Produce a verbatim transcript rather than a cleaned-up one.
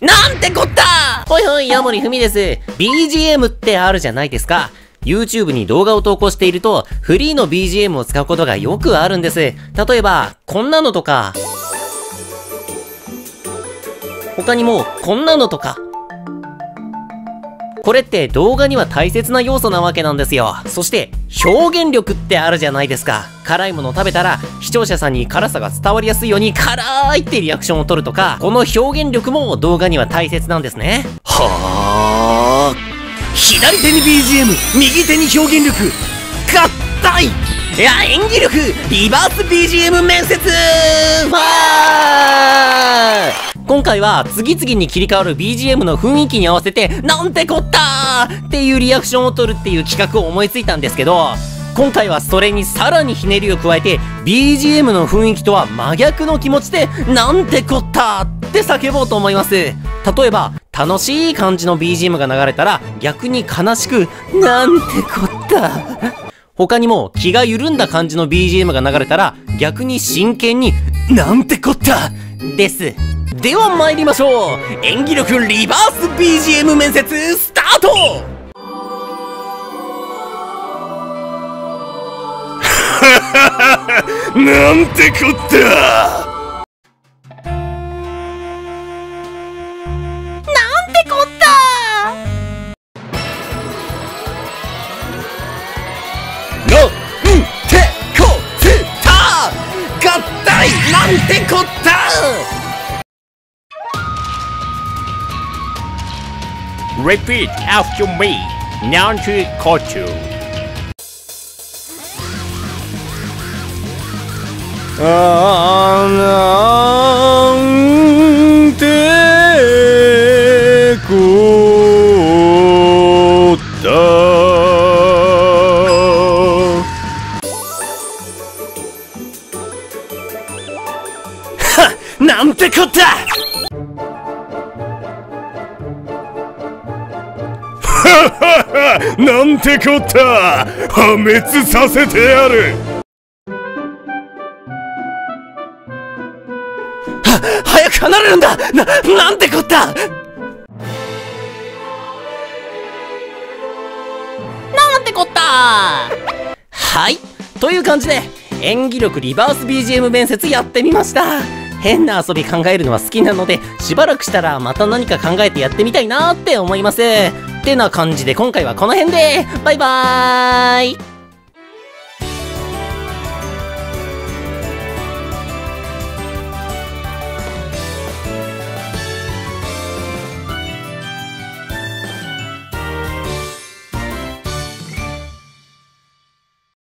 なんてこった!ほいほい、ヤモリフミです。ビージーエム ってあるじゃないですか。YouTube に動画を投稿していると、フリーの ビージーエム を使うことがよくあるんです。例えば、こんなのとか、他にも、こんなのとか。これって動画には大切な要素なわけなんですよ。そして、表現力ってあるじゃないですか。辛いものを食べたら、視聴者さんに辛さが伝わりやすいように、辛いってリアクションを取るとか、この表現力も動画には大切なんですね。はぁ。左手に ビージーエム、右手に表現力。合体!いや、演技力!リバース ビージーエム 面接!わー!今回は次々に切り替わる ビージーエム の雰囲気に合わせて、なんてこったーっていうリアクションを取るっていう企画を思いついたんですけど、今回はそれにさらにひねりを加えて、ビージーエム の雰囲気とは真逆の気持ちで、なんてこったーって叫ぼうと思います。例えば、楽しい感じの ビージーエム が流れたら、逆に悲しく、なんてこったー。他にも、気が緩んだ感じの ビージーエム が流れたら、逆に真剣に、なんてこったーです。では参りましょう。演技力リバース ビージーエム 面接スタート。なんてこったー。なんてこったー。なんてこったー。合体なんてこったー。Repeat after me. なんてこった。ああ、なんてこった。はっ、なんてこった。なんてこった!破滅させてやる!は、早く離れるんだ!な、なんてこった!ななんてこった!はい!という感じで、演技力リバース ビージーエム 面接やってみました!変な遊び考えるのは好きなので、しばらくしたらまた何か考えてやってみたいなーって思います。ってな感じで今回はこの辺で、バイバーイ!